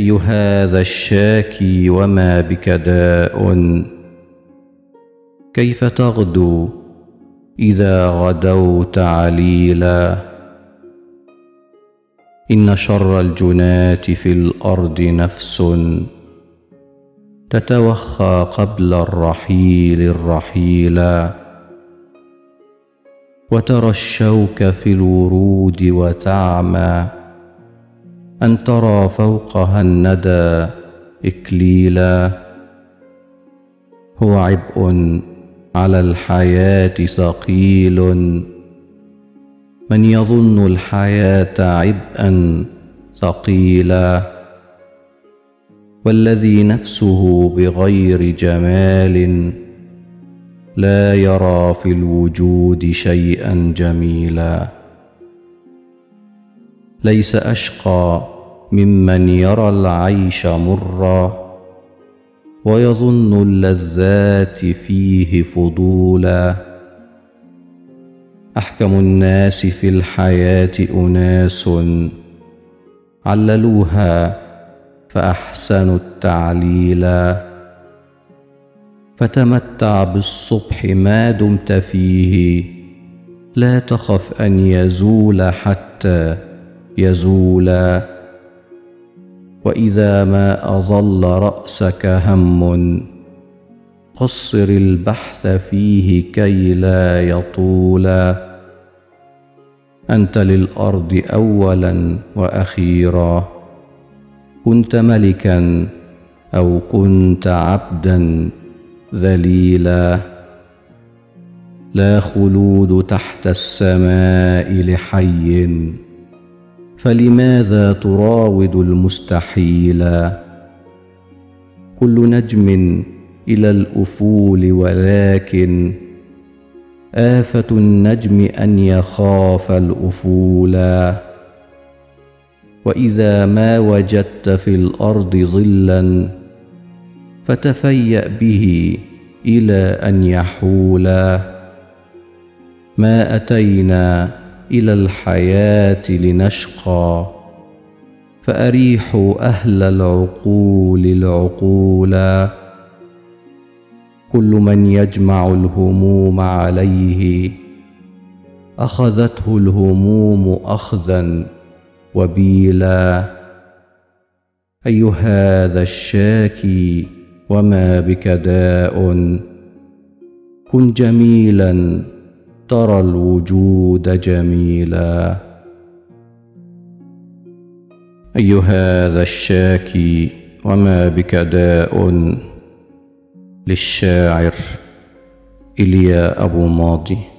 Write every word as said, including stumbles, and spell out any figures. أي هذا الشاكي وما بك داء. كيف تغدو إذا غدوت عليلا؟ إن شر الجنات في الأرض نفس تتوخى قبل الرحيل الرحيلا. وترى الشوك في الورود وتعمى أن ترى فوقها الندى إكليلا. هو عبء على الحياة ثقيل، من يظن الحياة عبئا ثقيلا. والذي نفسه بغير جمال لا يرى في الوجود شيئا جميلا. ليس أشقى ممن يرى العيش مرا ويظن اللذات فيه فضولا. أحكم الناس في الحياة أناس عللوها فأحسنوا التعليلا. فتمتع بالصبح ما دمت فيه، لا تخف أن يزول حتى يزولا. وإذا ما أظل رأسك هم قصر البحث فيه كي لا يطولا. أنت للأرض أولا وأخيرا، كنت ملكا أو كنت عبدا ذليلا. لا خلود تحت السماء لحي، فلماذا تراود المستحيلا؟ كل نجم إلى الأفول، ولكن آفة النجم أن يخاف الأفولا. وإذا ما وجدت في الأرض ظلا فتفيأ به إلى أن يحولا. ما أتينا إلى الحياة لنشقى، فأريحوا أهل العقول العقولا. كل من يجمع الهموم عليه أخذته الهموم أخذا وبيلا. أي هذا الشاكي وما بك داء. كن جميلا ترى الوجود جميلا. أي هذا الشاكي وما بك داء، للشاعر إيليا أبو ماضي.